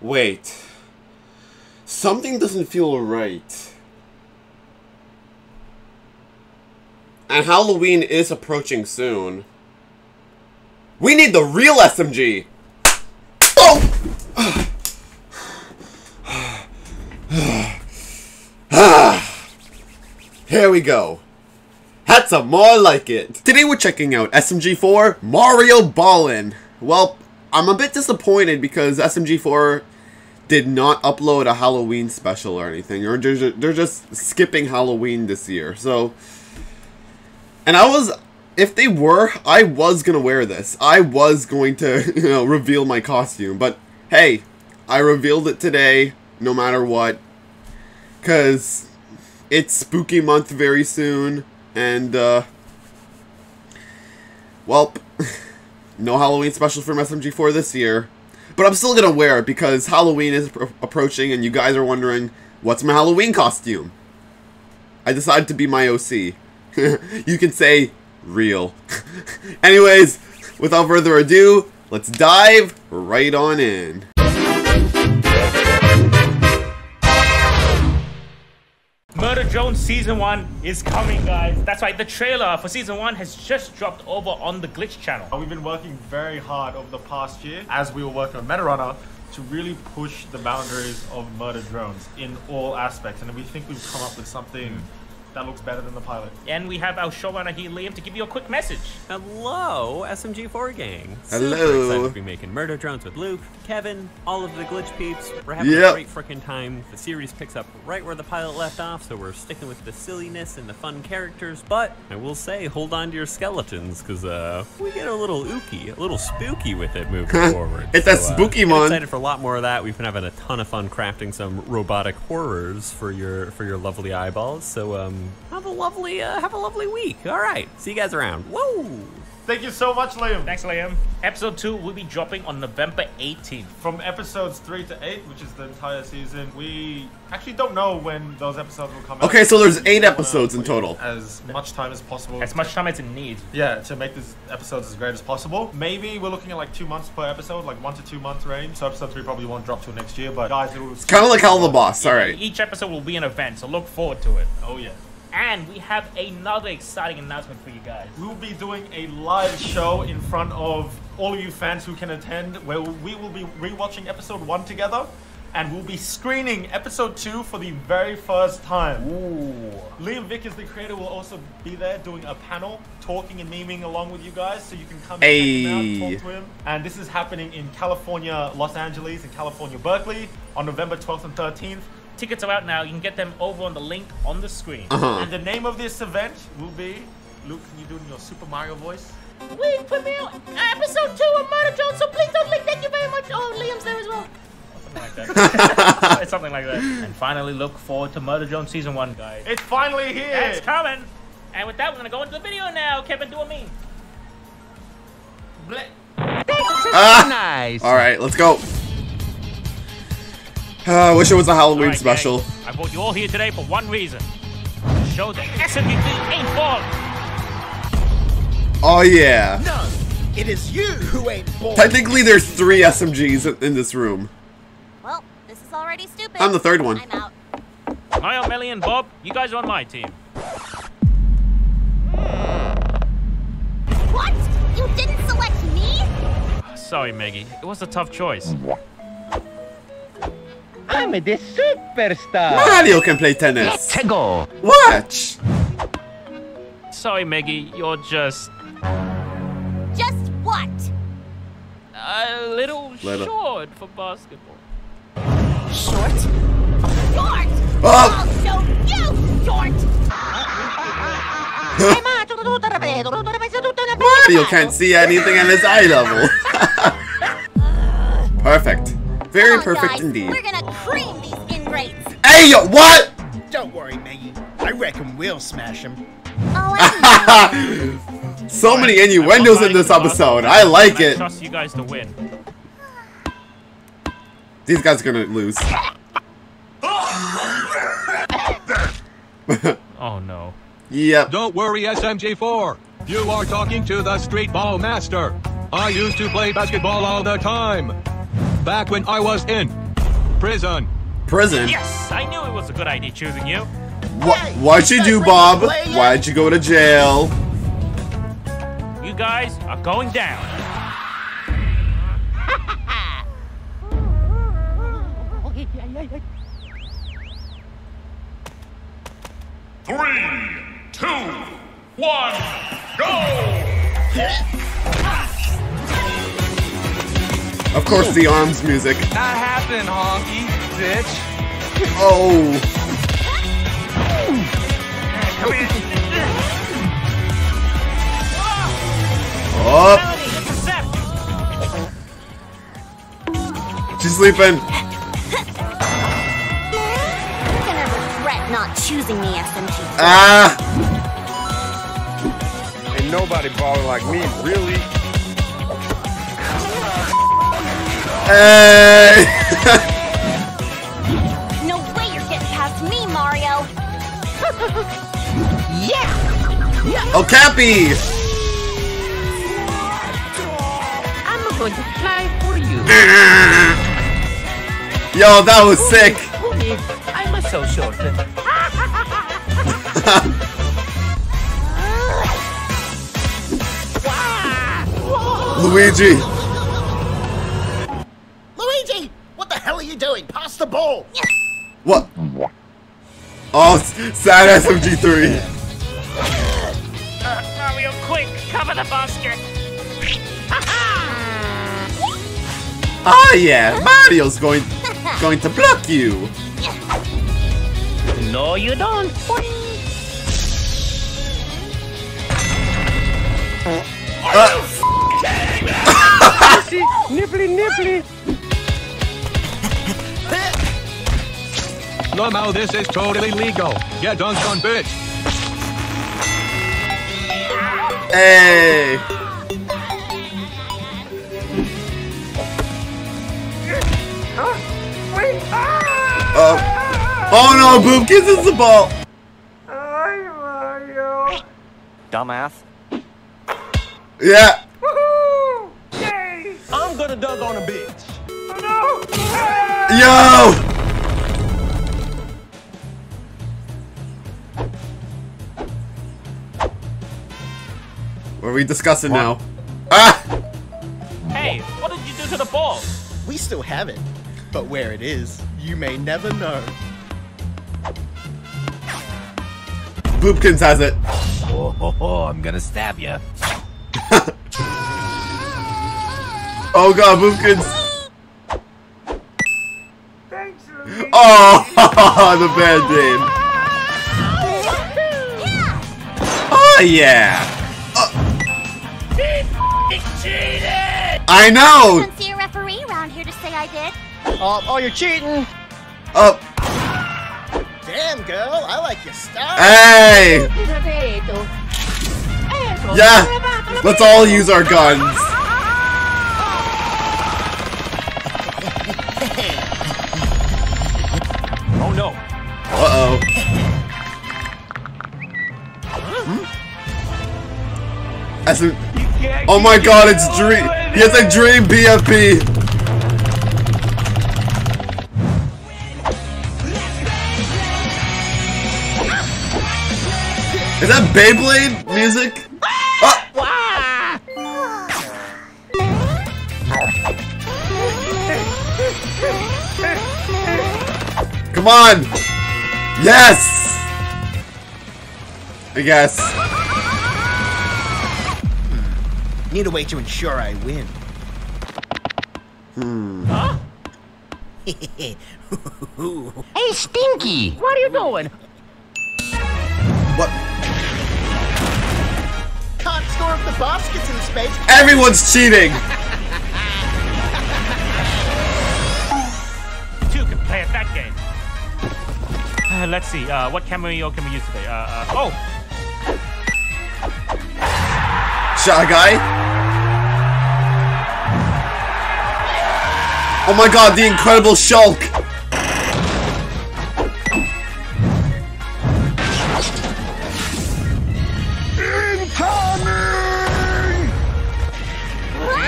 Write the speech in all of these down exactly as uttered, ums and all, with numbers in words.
Wait. Something doesn't feel right. And Halloween is approaching soon. We need the real S M G! Oh! Here we go. That's a more like it. Today we're checking out S M G four Mario Ballin'. Well, I'm a bit disappointed because S M G four did not upload a Halloween special or anything. Or they're just skipping Halloween this year. So, and I was, if they were, I was gonna wear this. I was going to, you know, reveal my costume. But hey, I revealed it today, no matter what, cause it's spooky month very soon, and uh, well, no Halloween special from S M G four this year. But I'm still gonna wear it because Halloween is approaching, and you guys are wondering, what's my Halloween costume? I decided to be my O C. You can say, real. Anyways, without further ado, let's dive right on in. Murder Drones Season one is coming, guys. That's right, the trailer for Season one has just dropped over on the Glitch Channel. We've been working very hard over the past year as we were working on Meta Runner to really push the boundaries of Murder Drones in all aspects. And we think we've come up with something that looks better than the pilot. And we have our showrunner here, Liam, to give you a quick message. Hello, S M G four gang. Hello. Super excited to be making Murder Drones with Luke, Kevin, all of the Glitch peeps. We're having yep. a great freaking time. The series picks up right where the pilot left off, so we're sticking with the silliness and the fun characters. But I will say, hold on to your skeletons, because uh, we get a little ooky, a little spooky with it moving forward. It's so, that spooky uh, one. Excited for a lot more of that. We've been having a ton of fun crafting some robotic horrors for your for your lovely eyeballs. So. Um, Have a lovely, uh, have a lovely week. All right, see you guys around. Whoa! Thank you so much, Liam. Thanks, Liam. Episode two will be dropping on November eighteenth. From episodes three to eight, which is the entire season, we actually don't know when those episodes will come out. Okay, so there's eight episodes in total. As much time as possible. As much time as it needs. Yeah, to make these episodes as great as possible. Maybe we're looking at like two months per episode, like one to two months range. So episode three probably won't drop till next year, but guys, it was kind of like Hell of a Boss. All right. Each episode will be an event, so look forward to it. Oh yeah. And we have another exciting announcement for you guys. We'll be doing a live show in front of all of you fans who can attend, where we will be rewatching episode one together, and we'll be screening episode two for the very first time. Ooh. Liam Vickers, the creator, will also be there doing a panel, talking and memeing along with you guys, so you can come hey. and check him out, talk to him. And this is happening in California, Los Angeles, and California, Berkeley, on November twelfth and thirteenth. Tickets are out now. You can get them over on the link on the screen. Uh-huh. And the name of this event will be... Luke, can you do your Super Mario voice? We premiere episode two of Murder Drones, so please don't leave. Thank you very much. Oh, Liam's there as well. Something like that. It's something like that. And finally, look forward to Murder Drones Season one, guys. It's finally here. And it's coming. And with that, we're going to go into the video now. Kevin, do a meme. Blech. Thanks, so ah! nice. All right, let's go. Uh, I wish it was a Halloween right, special. Gang. I brought you all here today for one reason. To show that S M G four ain't balling. Oh yeah. No, it is you who ain't balling. Technically there's three S M Gs in this room. Well, this is already stupid. I'm the third one. I'm out. Niall, Melly, and Bob, you guys are on my team. What? You didn't select me? Sorry, Maggie. It was a tough choice. I'm the superstar. Mario can play tennis. Let's go. Watch. Sorry, Maggie. You're just. Just what? A little, little. short for basketball. Short. Short. Oh. I'll show you short. Mario can't see anything at his eye level. Perfect. Very perfect guys. Indeed. We're gonna cream these ingrates. Hey, yo, what? Don't worry, Maggie. I reckon we'll smash them. Oh, I so many innuendos in this episode. I like it. I trust you guys to win. These guys are gonna lose. Oh no. Yep. Don't worry, S M G four. You are talking to the street ball master. I used to play basketball all the time. Back when I was in Prison. Prison? Yes, I knew it was a good idea choosing you. What? Hey, what'd you do, Bob? Why'd you go to jail? You guys are going down. Three, two, one, go! Of course, the arms music. That happened, honky, bitch. Oh. Come here. Oh. She's sleeping. And I regret not choosing the S M G four. Ah! Ain't nobody balling like me, really. Hey! Oh, Cappy! I'm going to fly for you. Yo, that was sick. I'm a so short. Luigi. Luigi, what the hell are you doing? Pass the ball. What? Oh, sad S M G three. Mario, quick, cover the basket. Oh yeah, Mario's going going to block you. No, you don't. Uh. See, nipply, nipply. Somehow this is totally legal. Get dunked on, bitch. Hey! Uh, oh no, Boop kisses the ball! Hi, Mario! Dumbass. Yeah! Woohoo! Yay! I'm gonna dunk on a bitch! Oh no! Hey! Yo! What are we discussing what? now? Ah! Hey, what did you do to the ball? We still have it, but where it is, you may never know. Boopkins has it. Oh, ho, ho, I'm gonna stab you. Oh god, Boopkins! Thanks, Luigi. Oh, the band-aid. Oh yeah! Cheated! I know! I don't see a referee around here to say I did. Uh, oh, you're cheating! Oh. Damn, girl, I like your style. Hey! Yeah! Let's all use our guns. Oh no. Uh-oh. Huh? That's a... Oh my god, it's Dream. He has a Dream B F P. Is that Beyblade music? Oh. Come on. Yes. I guess. Need a way to ensure I win. Hmm. Huh? Hey, Stinky! What are you doing? What? Can't store up the baskets in space. Everyone's cheating! Two can play at that game. Uh, let's see. Uh, what camera can we use today? Uh, uh, oh. Shy guy. Oh my god, the incredible Shulk. Incoming! What?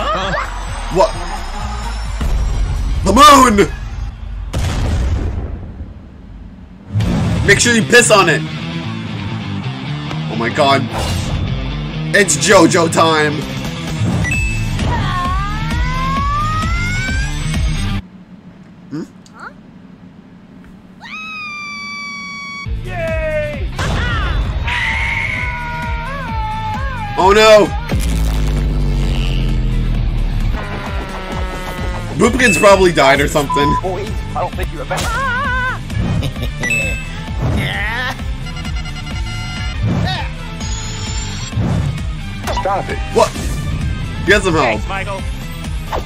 Huh? What? Come on! Make sure you piss on it. Oh my god. It's JoJo time. Hmm? Huh? Yay! Oh no! Boopkin's probably died or something. Boys, I don't think you have ever. Stop it. What? Get some help. Thanks, Michael.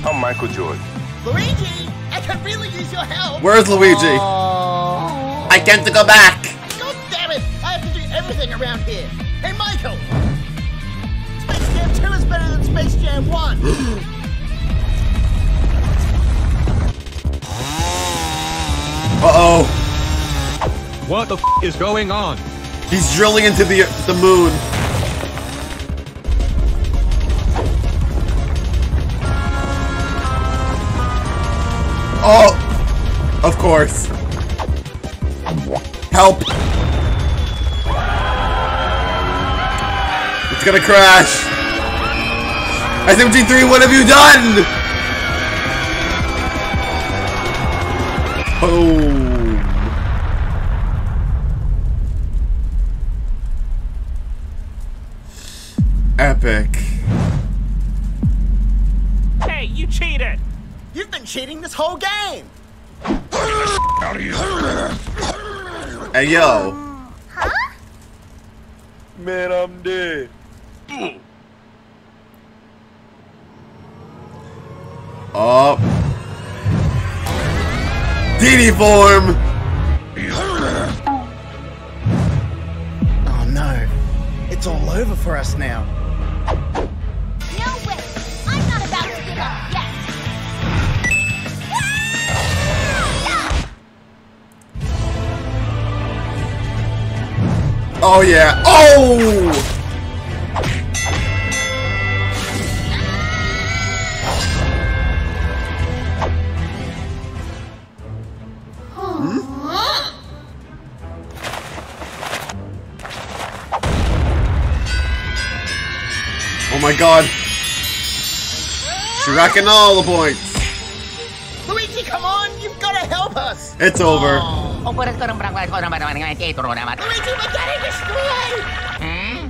I'm Michael Jordan. Luigi, I can really use your help. Where's Luigi? Oh. I can't go back. God damn it. I have to do everything around here. Hey, Michael. Space Jam two is better than Space Jam one. Uh-oh. What the f is going on? He's drilling into the, the moon. Oh, of course. Help! It's gonna crash. S M G three, what have you done? Oh, epic. Hey, you cheated. You've been cheating this whole game! Hey, yo. Um, huh? Man, I'm dead. Oh. D D form! Oh no. It's all over for us now. Oh yeah! Oh! Huh? Oh my god! She's racking all the points. Luigi, come on! You've got to help us. It's over. Aww. Luigi, we're getting destroyed! Hmm?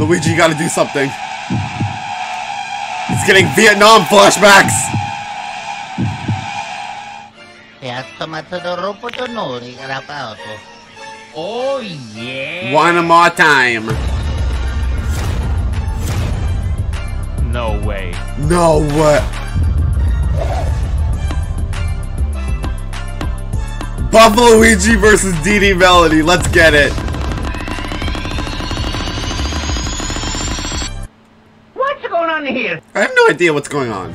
Luigi, you gotta do something. He's getting Vietnam flashbacks! Oh yeah! One more time. No way. No way. Buffalo Luigi versus D D Melody. Let's get it. What's going on here? I have no idea what's going on.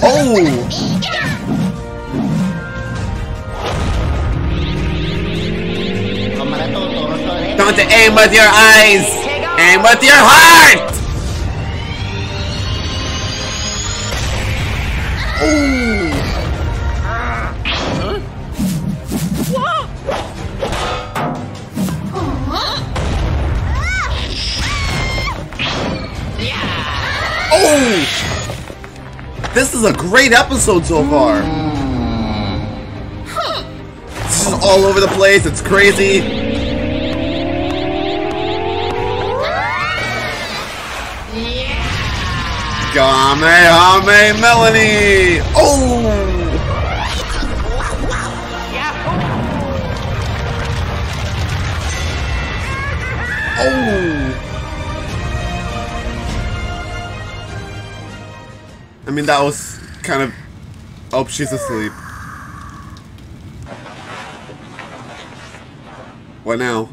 Oh! Don't aim with your eyes. Aim with your heart. Oh! This is a great episode so far. This is all over the place. It's crazy. Kamehame Melanie. Oh. Oh. I mean, that was kind of... Oh, she's asleep. What now?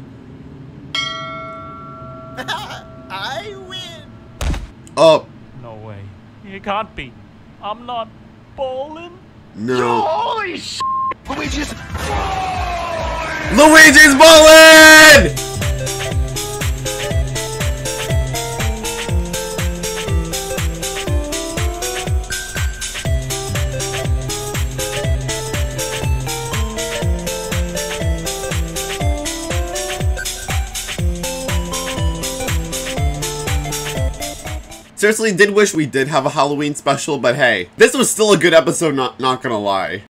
I win! Oh. No way. It can't be. I'm not bowling. No. Yo, holy shit! Luigi's bowling! Luigi's bowling! Seriously, did wish we did have a Halloween special, but hey, this was still a good episode, not, not gonna lie.